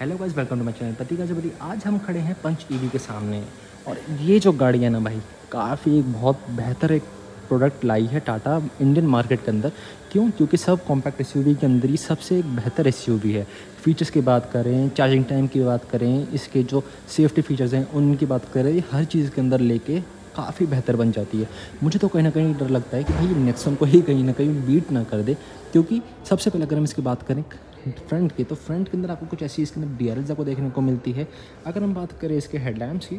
Hello guys, welcome to my channel Prateek. आज हम खड़े हैं पंच ईवी के सामने, और ये जो गाड़ी है ना भाई, काफ़ी एक बहुत बेहतर एक प्रोडक्ट लाई है टाटा इंडियन मार्केट के अंदर। क्यों? क्योंकि सब कॉम्पैक्ट एसयूवी के अंदर ही सबसे एक बेहतर एसयूवी है। फ़ीचर्स की बात करें, चार्जिंग टाइम की बात करें, इसके जो सेफ्टी फ़ीचर्स हैं उनकी बात करें, हर चीज़ के अंदर लेके काफ़ी बेहतर बन जाती है। मुझे तो कहीं ना कहीं डर लगता है कि भाई नेक्सन को ही कहीं ना कहीं बीट ना कर दे, क्योंकि सबसे पहले अगर हम इसकी बात करें फ्रंट की, तो फ्रंट के अंदर आपको कुछ ऐसी इसके अंदर DRLs आपको देखने को मिलती है। अगर हम बात करें इसके हेडलैम्प्स की,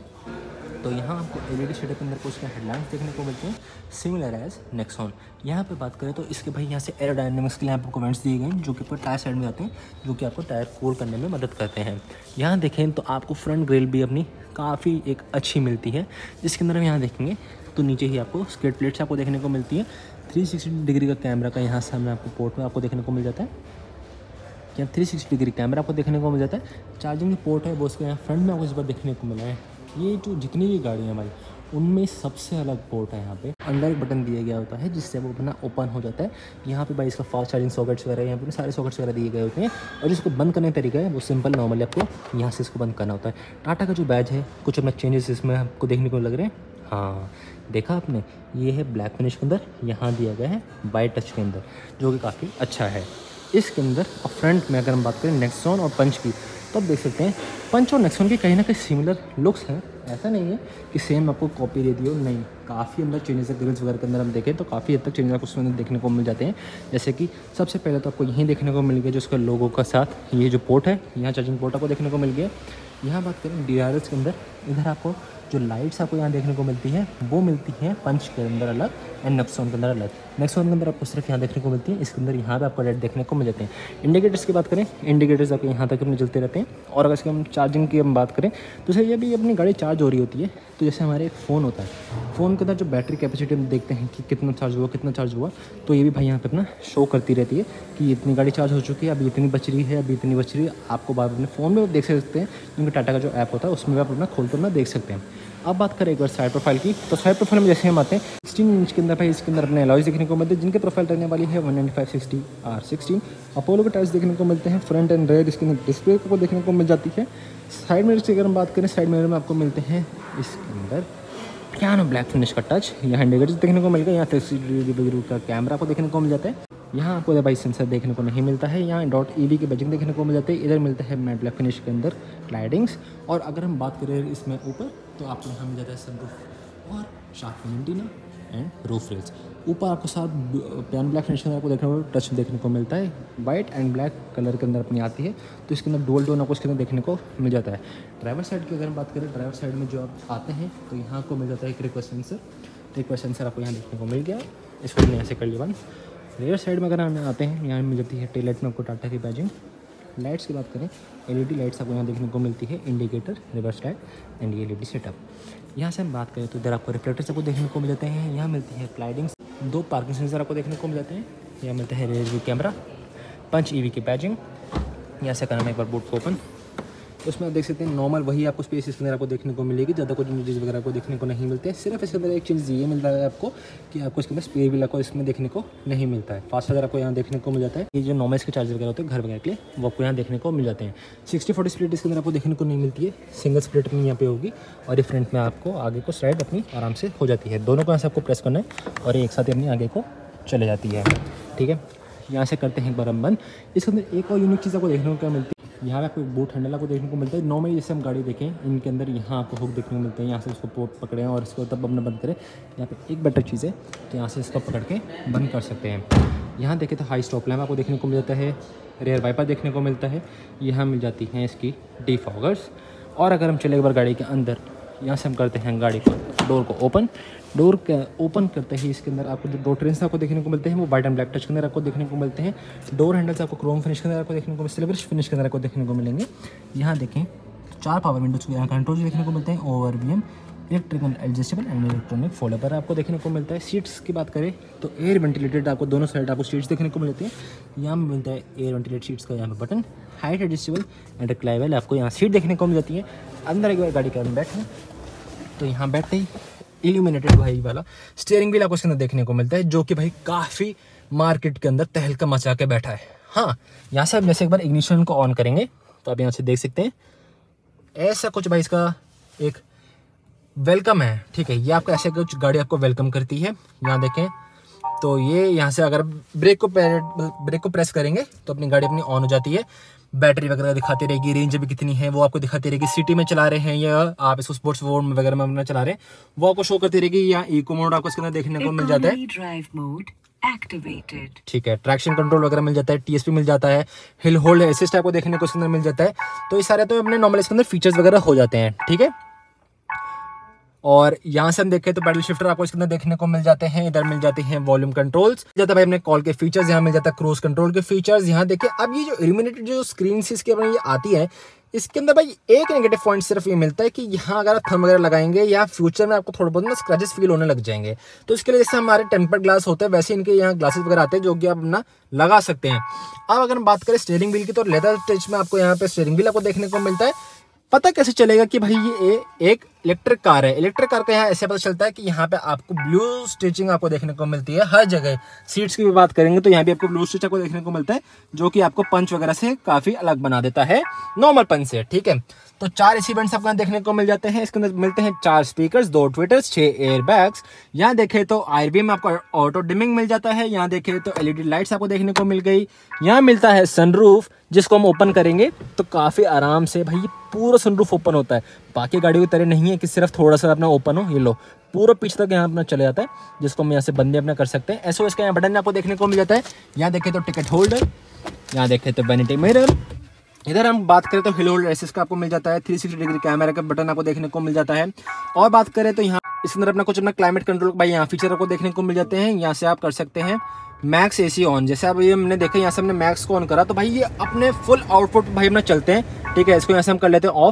तो यहाँ आपको LED शेडर के अंदर को उसके हेडलैम्प्स देखने को मिलते हैं, सिमिलर एज नेक्सॉन। यहाँ पर बात करें तो इसके भाई यहाँ से एरोडायनेमिक्स के लिए आपको कमेंट्स दिए गए हैं, जो कि ऊपर टायर साइड में आते हैं, जो कि आपको टायर कोर करने में मदद करते हैं। यहाँ देखें तो आपको फ्रंट ग्रिल भी अपनी काफ़ी एक अच्छी मिलती है, जिसके अंदर हम यहाँ देखेंगे तो नीचे ही आपको स्किड प्लेट्स आपको देखने को मिलती है। 360 डिग्री का कैमरा का यहाँ सामने आपको पोर्ट में आपको देखने को मिल जाता है, यहाँ 360 डिग्री कैमरा आपको देखने को मिल जाता है। चार्जिंग पोर्ट है वो उसके यहाँ फ्रंट में आपको इस बार देखने को मिला है। ये जो जितनी भी गाड़ियाँ हैं भाई, उनमें सबसे अलग पोर्ट है। यहाँ पे अंदर एक बटन दिया गया होता है जिससे वो अपना ओपन हो जाता है। यहाँ पे भाई इसका फास्ट चार्जिंग सॉकेट्स वगैरह, यहाँ पे सारे सॉकेट्स वगैरह दिए गए होते हैं, और जिसको बंद करने का तरीका है वो सिंपल नॉर्मली आपको यहाँ से इसको बंद करना होता है। टाटा का जो बैज है, कुछ अपना चेंजेस इसमें आपको देखने को लग रहे हैं। हाँ, देखा आपने, ये है ब्लैक फिनिश के अंदर, यहाँ दिया गया है वाइट टच के अंदर, जो कि काफ़ी अच्छा है इसके अंदर। और फ्रंट में अगर हम बात करें नेक्सॉन और पंच की, तो आप देख सकते हैं पंच और नेक्सॉन के कहीं ना कहीं सिमिलर लुक्स हैं। ऐसा नहीं है कि सेम आपको कॉपी दे दी हो, नहीं, काफ़ी अंदर चेंजेस ग्रिल्स वगैरह के अंदर हम देखें तो काफ़ी हद तक चेंजेस आपको उसमें देखने को मिल जाते हैं। जैसे कि सबसे पहले तो आपको यहीं देखने को मिल गया जो उसका लोगों का साथ ये जो पोर्ट है, यहाँ चार्जिंग पोर्ट आपको देखने को मिल गया। यहाँ बात करें DRLs के अंदर, इधर आपको जो लाइट्स आपको यहाँ देखने को मिलती हैं वो मिलती हैं पंच के अंदर अलग एंड नेक्सॉन के अंदर अलग। नेक्सॉन के अंदर आपको सिर्फ यहाँ देखने को मिलती है, इसके अंदर यहाँ पे आपको रेड देखने को मिल जाते हैं। इंडिकेटर्स की बात करें, इंडिकेटर्स आपके यहाँ तक चलते रहते हैं। और अगर इसके हम चार्जिंग की हम बात करें तो सर ये भी अपनी गाड़ी चार्ज हो रही होती है, तो जैसे हमारे एक फ़ोन होता है, फ़ोन के अंदर जो बैटरी कैपेसिटी हम देखते हैं कि कितना चार्ज हुआ तो ये भी भाई यहाँ पर अपना शो करती रहती है कि इतनी गाड़ी चार्ज हो चुकी है, अभी इतनी बच रही है, अभी इतनी बच रही है। आपको बाद में फ़ोन में देख सकते हैं, क्योंकि टाटा का जो ऐप होता है उसमें आप अपना खोल करना देख सकते हैं। अब बात करें एक बार साइड प्रोफाइल की, तो साइड प्रोफाइल में जैसे हम आते हैं 16 इंच के अंदर भाई, इसके अंदर अपने अलॉयज देखने को मिलते हैं, जिनके प्रोफाइल रहने वाली है 195/60 R16। अपोलो के टायर्स देखने को मिलते हैं फ्रंट एंड रेयर। इसके अंदर डिस्प्ले को देखने को मिल जाती है। साइड मिरर की अगर हम बात करें, साइड मिरर में आपको मिलते हैं इसके अंदर पियानो ब्लैक फिनिश का टच। यहाँ इंडिकेटर्स देखने को मिल गया, यहाँ 360 डिग्री का कैमरा आपको देखने को मिल जाता है। यहाँ आपको भाई सेंसर देखने को नहीं मिलता है। यहाँ .EV के बैजिंग देखने को मिल जाते हैं। इधर मिलता है मैट ब्लैक फिनिश के अंदर क्लाइडिंग्स। और अगर हम बात करें इसमें ऊपर, तो आपको यहाँ मिल जाता है सनरूफ और sharp antenna and roof rails. ऊपर आपको साथ प्यान ब्लैक फिनिश के अंदर आपको देखने को टच देखने को मिलता है, वाइट एंड ब्लैक कलर के अंदर अपनी आती है, तो इसके अंदर डोल टोन आपको इसके अंदर देखने को मिल जाता है। ड्राइवर साइड की अगर हम बात करें, ड्राइवर साइड में जो आप आते हैं तो यहाँ आपको मिल जाता है एक रिक्वेस्ट सेंसर आपको यहाँ देखने को मिल गया। इसको हमने यहाँ से कर लिया बंद। रेयर साइड में अगर हम आते हैं, यहाँ मिल जाती है टेल लाइट में आपको टाटा की बैजिंग। लाइट्स की बात करें, LED लाइट्स आपको यहाँ देखने को मिलती है, indicator, reverse light and LED setup. यहाँ से हम बात करें तो इधर आपको रिफ्लेक्टर्स आपको देखने को मिल जाते हैं। यहाँ मिलती है क्लाइडिंग्स। दो पार्किंग सेंसर आपको देखने को मिल जाते हैं। यहाँ मिलता है rear view camera, punch EV की बैजिंग। यहाँ से करना है एक बार बूट को ओपन, उसमें आप देख सकते हैं नॉर्मल वही आपको स्पेस इसके अंदर आपको देखने को मिलेगी। ज़्यादा कुछ चीज़ वगैरह को देखने को नहीं मिलते हैं। सिर्फ इसके अंदर एक चीज़ ये मिल रहा है आपको कि आपको इसके अंदर स्पेयर व्हील को इसमें देखने को नहीं मिलता है। 5000 आपको यहाँ देखने को मिल जाता है। ये जो नॉर्मल इसके चार्जर वगैरह होते हैं घर वगैरह के लिए, वो आपको यहाँ देखने को मिल जाते हैं। 60/40 स्प्लिट इसके अंदर आपको देखने को नहीं मिलती है, सिंगल स्प्लिट अपनी यहाँ पर होगी, और ये फ्रंट में आपको आगे को स्लाइड अपनी आराम से हो जाती है। दोनों को यहाँ से आपको प्रेस करना है और एक साथ अपनी आगे को चले जाती है। ठीक है, यहाँ से करते हैं एक बार हम बंद। इसके अंदर एक और यूनिक चीज़ आपको देखने को मिलती है। यहाँ पे आपको बूट हैंडल को देखने को मिलता है। नॉर्मली जैसे हम गाड़ी देखें, इनके अंदर यहाँ आपको हुक देखने को मिलते हैं, यहाँ से उसको पोर्ट पकड़ें और इसको तब अपना बंद करें। यहाँ पे एक बेटर चीज़ है तो यहाँ से इसको पकड़ के बंद कर सकते हैं। यहाँ देखें तो हाई स्टॉप लैम्प आपको देखने को मिल जाता है, रेयर वाइपर देखने को मिलता है, यहाँ मिल जाती हैं इसकी डिफॉगर्स। और अगर हम चले एक बार गाड़ी के अंदर, यहाँ से हम करते हैं गाड़ी को डोर को ओपन। डोर का ओपन करते ही इसके अंदर आपको जो डोर ट्रेंस आपको देखने को मिलते हैं वो वाइट एंड ब्लैक टच के अंदर आपको देखने को मिलते हैं। डोर हैंडल्स आपको क्रोम फिनिश के अंदर आपको देखने को मिलेंगे, सिल्वर फिनिश के अंदर आपको देखने को मिलेंगे। यहाँ देखें चार पावर विंडोज के यहाँ कंट्रोल देखने को मिलते हैं, OVM, electrical adjustable and electronic foldable आपको देखने को मिलता है। सीट्स की बात करें तो एयर वेंटिलेटेड आपको दोनों साइड आपको सीट्स देखने को मिलती हैं। यहाँ मिलता है एयर वेंटिलेटेड सीट्स का यहाँ पे button. Height adjustable and reclinable आपको यहाँ सीट देखने को मिल जाती है। अंदर एक बार गाड़ी के अंदर बैठें तो यहाँ बैठते ही इल्यूमिनेटेड भाई वाला स्टीयरिंग व्हील आपको इसके अंदर देखने को मिलता है, जो कि भाई काफ़ी मार्केट के अंदर तहलका मचा के बैठा है। हाँ, यहाँ से आप जैसे एक बार इग्निशन को ऑन करेंगे तो आप यहाँ से देख सकते हैं ऐसा कुछ भाई इसका एक वेलकम है, ठीक है। ये आपका ऐसे कुछ गाड़ी आपको वेलकम करती है। यहाँ देखें तो ये यहाँ से अगर ब्रेक को प्रेस करेंगे तो अपनी गाड़ी अपनी ऑन हो जाती है। बैटरी वगैरह दिखाती रहेगी, रेंज भी कितनी है वो आपको दिखाती रहेगी। सिटी में चला रहे हैं या आप इसको स्पोर्ट्स मोड वगैरह में अपना चला रहे हैं वो आपको शो करती रहेगी। या इको मोड आपको इसके अंदर देखने को मिल जाता है, एक्टिवेटेड, ठीक है। ट्रैक्शन कंट्रोल वगैरह मिल जाता है, टीएसपी मिल जाता है, हिल होल्ड असिस्ट आपको देखने को इसके अंदर मिल जाता है। तो ये सारे तो अपने नॉर्मल इसके अंदर फीचर्स वगैरह हो जाते हैं, ठीक है। और यहाँ से हम देखें तो पैडल शिफ्टर आपको इसके अंदर देखने को मिल जाते हैं। इधर मिल जाते हैं वॉल्यूम कंट्रोल्स, जाता है भाई अपने कॉल के फीचर्स, यहाँ मिल जाता है क्रूज कंट्रोल के फीचर्स। यहाँ देखिए अब ये जो इल्यूमिनेटेड जो स्क्रीन से इसके ये आती है इसके अंदर भाई एक नेगेटिव पॉइंट सिर्फ ये मिलता है कि यहाँ अगर आप थंब वगैरह लगाएंगे या फ्यूचर में आपको थोड़ा बहुत ना स्क्रैचेस फील होने लग जाएंगे। तो इसके लिए जैसे हमारे टेम्पर्ड ग्लास होते हैं वैसे इनके यहाँ ग्लासेस वगैरह आते हैं जो कि आप अपना लगा सकते हैं। अब अगर हम बात करें स्टीयरिंग व्हील की तो लेदर टच में आपको यहाँ पे स्टीयरिंग व्हील आपको देखने को मिलता है। पता कैसे चलेगा कि भाई ये एक इलेक्ट्रिक कार है। इलेक्ट्रिक कार का यहाँ ऐसे पता चलता है कि यहाँ पे आपको ब्लू स्टिचिंग आपको देखने को मिलती है हर जगह। सीट्स की भी बात करेंगे तो यहाँ भी आपको ब्लू स्टिच आपको देखने को मिलता है जो कि आपको पंच वगैरह से काफ़ी अलग बना देता है नॉर्मल पंच से, ठीक है। तो 4 एसी वेंट्स आपको देखने को मिल जाते हैं। इसके अंदर मिलते हैं 4 स्पीकर्स, 2 ट्विटर्स, 6 एयरबैग्स। यहाँ देखें तो आरबीएम में आपको ऑटो डिमिंग मिल जाता है। यहाँ देखें तो एलईडी लाइट्स आपको देखने को मिल गई। यहाँ मिलता है सनरूफ जिसको हम ओपन करेंगे तो काफ़ी आराम से भाई पूरा सनरूफ ओपन होता है। बाकी गाड़ियों की तरह नहीं है कि सिर्फ थोड़ा सा अपना ओपन हो, ये लो पूरा पीछे तक यहाँ अपना चले जाता है जिसको हम यहाँ से बंदे अपना कर सकते हैं। एसओएस का यहाँ बटन आपको देखने को मिल जाता है। यहाँ देखें तो टिकट होल्डर, यहाँ देखें तो वैनिटी मिरर। इधर हम बात करें तो हिल होल्ड असिस्ट का आपको मिल जाता है। 360 डिग्री कैमरा का बटन आपको देखने को मिल जाता है। और बात करें तो यहाँ इसके अंदर अपना कुछ अपना क्लाइमेट कंट्रोल भाई यहाँ फीचर आपको देखने को मिल जाते हैं। यहाँ से आप कर सकते हैं मैक्स एसी ऑन, जैसे अब ये हमने देखा यहाँ से हमने मैक्स को ऑन करा तो भाई ये अपने फुल आउटपुट भाई अपना चलते हैं, ठीक है। इसको यहाँ से हम कर लेते हैं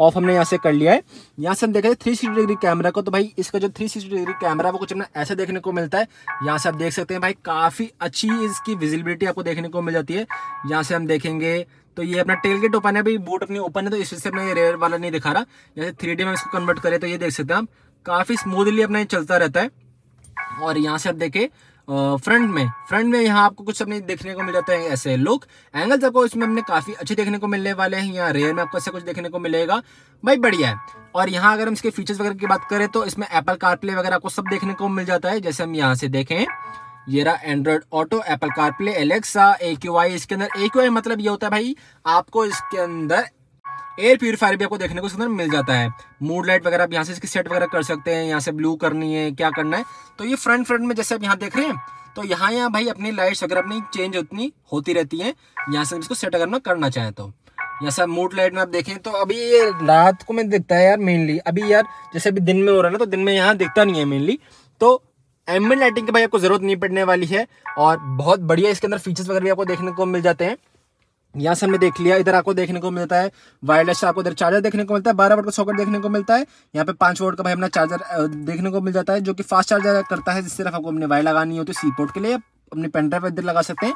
ऑफ हमने यहाँ से कर लिया है। यहाँ से हम देखें 360 डिग्री कैमरा को तो भाई इसका जो 360 डिग्री कैमरा वो कुछ अपना ऐसा देखने को मिलता है। यहाँ से आप देख सकते हैं भाई काफ़ी अच्छी इसकी विजिबिलिटी आपको देखने को मिल जाती है। यहाँ से हम देखेंगे तो ये अपना टेलगेट ओपन है भाई, बूट अपनी ओपन है तो इस से अपने रेयर वाला नहीं दिखा रहा। जैसे 3D में इसको कन्वर्ट करें तो ये देख सकते हैं आप काफ़ी स्मूथली अपना चलता रहता है। और यहाँ से आप देखें फ्रंट में यहाँ आपको कुछ अपने देखने को मिल जाता है ऐसे लुक एंगल्स आपको इसमें हमने काफ़ी अच्छे देखने को मिलने वाले हैं। यहाँ रेयर में आपको ऐसा कुछ देखने को मिलेगा भाई, बढ़िया है। और यहाँ अगर हम इसके फीचर्स वगैरह की बात करें तो इसमें एप्पल कारप्ले वगैरह आपको सब देखने को मिल जाता है। जैसे हम यहाँ से देखें ये रहा Android Auto, Apple CarPlay, Alexa, AQI। इसके अंदर AQI मतलब ये होता है भाई आपको इसके अंदर एयर प्यूरिफायर भी आपको देखने को इसके अंदर मिल जाता है। मूड लाइट वगैरह आप यहाँ से इसकी सेट वगैरह कर सकते हैं, यहाँ से ब्लू करनी है क्या करना है। तो ये फ्रंट में जैसे आप यहाँ देख रहे हैं तो यहाँ भाई अपनी लाइट्स वगैरह अपनी चेंज उतनी होती रहती है। यहाँ से इसको सेट अगर करना चाहें तो यहाँ से मूड लाइट में आप देखें तो अभी ये रात को मैं दिखता है यार मेनली, अभी यार जैसे अभी दिन में हो रहा है ना तो दिन में यहाँ दिखता नहीं है मेनली। तो एम्बिएंट लाइटिंग की भाई आपको ज़रूरत नहीं पड़ने वाली है। और बहुत बढ़िया इसके अंदर फीचर्स वगैरह भी आपको देखने को मिल जाते हैं। यहाँ से हमने देख लिया, इधर आपको देखने को मिलता है वायरलेस, आपको इधर चार्जर देखने को मिलता है, 12 वोल्ट का सॉकेट देखने को मिलता है। यहाँ पे 5 वोल्ट का भाई अपना चार्जर देखने को मिल जाता है जो कि फास्ट चार्जर करता है, जिससे आपको अपने वायर लगानी होती है सी पोर्ट के लिए अपने पेनड्राइव इधर लगा सकते हैं।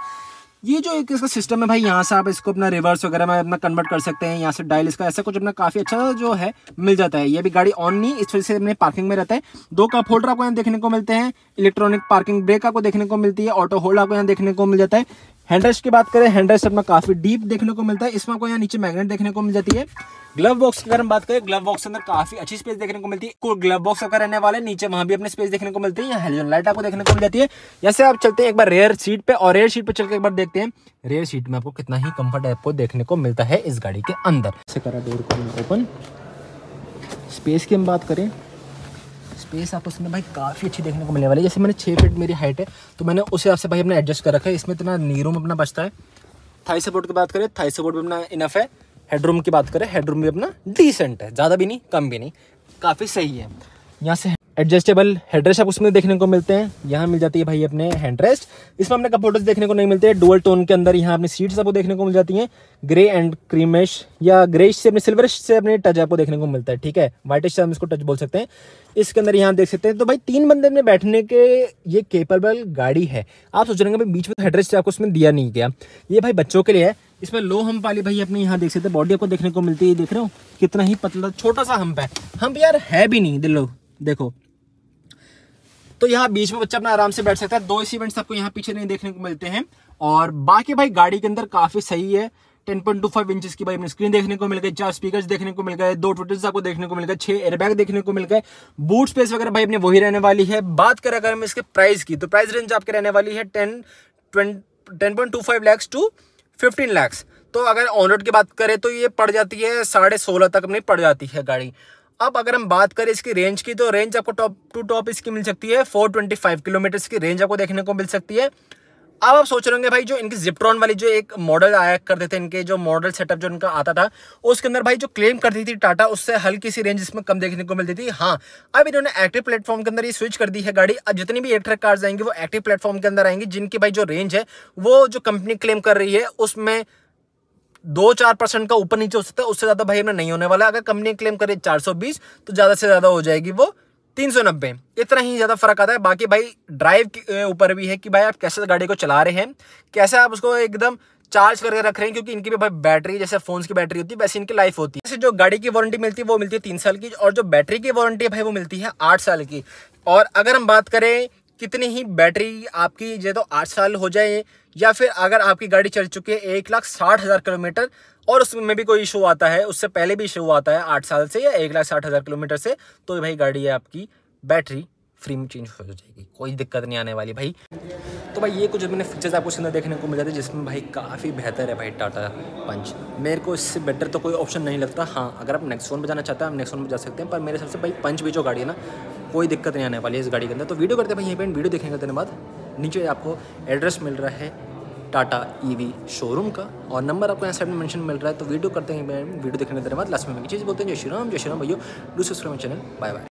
ये जो एक इसका सिस्टम है भाई यहाँ से आप इसको अपना रिवर्स वगैरह में अपना कन्वर्ट कर सकते हैं। यहाँ से डायल इसका ऐसा कुछ अपना काफ़ी अच्छा जो है मिल जाता है। ये भी गाड़ी ऑन नहीं इस वजह से अपने पार्किंग में रहता है। 2 कप होल्डर आपको यहाँ देखने को मिलते हैं, इलेक्ट्रॉनिक पार्किंग ब्रेक आपको देखने को मिलती है, ऑटो होल्ड आपको यहाँ देखने को मिल जाता है। हैंडरेस्ट की बात करें हैंडरेस्ट अपना काफ़ी डीप देखने को मिलता है, इसमें आपको यहाँ नीचे मैग्नेट देखने को मिल जाती है। ग्लव बॉक्स की अगर हम बात करें ग्लव बॉक्स के अंदर काफ़ी अच्छी स्पेस देखने को मिलती है। कोई ग्लव बॉक्स आपका रहने वाले नीचे वहाँ भी अपने स्पेस देखने को मिलती है। यहाँ हेलोजन लाइट आपको देखने को मिल जाती है। जैसे आप चलते हैं एक बार रेयर सीट पे और रेयर सीट पे चल के एक बार देखते हैं रेयर सीट में आपको कितना ही कंफर्ट आपको देखने को मिलता है इस गाड़ी के अंदर। ऐसे करा डोर को ओपन, स्पेस की हम बात करें स्पेस आपको इसमें भाई काफ़ी अच्छी देखने को मिलने वाली है। जैसे मैंने 6 फीट मेरी हाइट है तो मैंने उस हिसाब से भाई अपना एडजस्ट कर रखा है। इसमें इतना नीरूम अपना बचता है। थाई सपोर्ट की बात करें थाई सपोर्ट भी अपना इनफ है। हेडरूम की बात करें हेडरूम भी अपना डिसेंट है, ज़्यादा भी नहीं कम भी नहीं, काफ़ी सही है। यहाँ से एडजस्टेबल हेडरेस्ट आप उसमें देखने को मिलते हैं। यहाँ मिल जाती है भाई अपने हेडरेस्ट, इसमें अपने कपोर्ट्स देखने को नहीं मिलते हैं। डुअल टोन के अंदर यहाँ अपनी सीट्स आपको देखने को मिल जाती हैं, ग्रे एंड क्रीमेश या ग्रेश से अपने सिल्वरिश से अपने टच आपको देखने को मिलता है, ठीक है। वाइटिश से हम इसको टच बोल सकते हैं। इसके अंदर यहाँ देख सकते हैं तो भाई 3 बंदे में बैठने के ये केपेबल गाड़ी है। आप सोच रहे हैं भाई बीच में हेडरेस्ट आपको उसमें दिया नहीं गया, ये भाई बच्चों के लिए है। इसमें लो हम्प वाली भाई अपने यहाँ देख सकते हैं बॉडी आपको देखने को मिलती है। देख रहे हो कितना ही पतला छोटा सा हम्प है, हम्प यार है भी नहीं दिलो देखो। तो यहाँ बीच में बच्चा अपना आराम से बैठ सकता है। 2 एसी वेंट्स आपको यहाँ पीछे नहीं देखने को मिलते हैं। और बाकी भाई गाड़ी के अंदर काफ़ी सही है। 10.25 इंचेस की भाई हमने स्क्रीन देखने को मिल गई, 4 स्पीकर्स देखने को मिल गए, 2 टोटल्स आपको देखने को मिल गए, 6 एयरबैग देखने को मिल गए, बूट स्पेस वगैरह भाई अपने वही रहने वाली है। बात करें अगर हम इसके प्राइस की, तो प्राइस रेंज आपके रहने वाली है 10.25 लाख टू 15 लाख। तो अगर ऑन रोड की बात करें तो ये पड़ जाती है 16.5 तक अपनी पड़ जाती है गाड़ी। अब अगर हम बात करें इसकी रेंज की, तो रेंज आपको टॉप टू टॉप इसकी मिल सकती है 425 किलोमीटर्स की रेंज आपको देखने को मिल सकती है। अब आप सोच रहे होंगे भाई जो इनकी जिप्ट्रॉन वाली जो एक मॉडल आया करते थे, इनके जो मॉडल सेटअप जो इनका आता था उसके अंदर भाई जो क्लेम करती थी टाटा, उससे हल्की सी रेंज इसमें कम देखने को मिलती थी। हाँ, अब इन्होंने एक्टिव प्लेटफॉर्म के अंदर ये स्विच कर दी है गाड़ी। अब जितनी भी इलेक्ट्रिक कार्स आएंगी वो एक्टिव प्लेटफॉर्म के अंदर आएंगी, जिनकी भाई जो रेंज है वो जो कंपनी क्लेम कर रही है उसमें 2-4% का ऊपर नीचे हो सकता है, उससे ज़्यादा भाई हमें नहीं होने वाला। अगर कंपनी क्लेम करे 420 तो ज़्यादा से ज़्यादा हो जाएगी वो 390, इतना ही ज़्यादा फर्क आता है। बाकी भाई ड्राइव के ऊपर भी है कि भाई आप कैसे गाड़ी को चला रहे हैं, कैसे आप उसको एकदम चार्ज करके रख रहे हैं, क्योंकि इनकी भी भाई बैटरी जैसे फोन्स की बैटरी होती है वैसे इनकी लाइफ होती है। जैसे जो गाड़ी की वारंटी मिलती है वो मिलती है 3 साल की, और जो बैटरी की वारंटी है भाई वो मिलती है 8 साल की। और अगर हम बात करें कितनी ही बैटरी आपकी जो तो 8 साल हो जाए, या फिर अगर आपकी गाड़ी चल चुकी है 1,60,000 किलोमीटर और उसमें भी कोई इशू आता है, उससे पहले भी इशू आता है 8 साल से या 1,60,000 किलोमीटर से, तो भाई गाड़ी है आपकी बैटरी फ्री में चेंज हो जाएगी, कोई दिक्कत नहीं आने वाली भाई। तो भाई ये कुछ मैंने फीचर्स आपको इसके अंदर देखने को मिल जाते हैं, जिसमें भाई काफ़ी बेहतर है भाई टाटा पंच। मेरे को इससे बेटर तो कोई ऑप्शन नहीं लगता। हाँ, अगर आप नेक्सॉन में जाना चाहते हैं आप नेक्सॉन पर जा सकते हैं, पर मेरे सबसे भाई पंच भी जो गाड़ी है ना, कोई दिक्कत नहीं आने वाली है इस गाड़ी के अंदर। तो वीडियो करते भाई यहीं पर, वीडियो देखने का धन्यवाद। नीचे आपको एड्रेस मिल रहा है टाटा ईवी शोरूम का, और नंबर आपको यहाँ साइड में मेंशन मिल रहा है। तो वीडियो करते हैं, वीडियो देखने का धन्यवाद। लास्ट में चीज़ बोलते हैं, जय श्री राम भैया, do subscribe my channel, bye bye.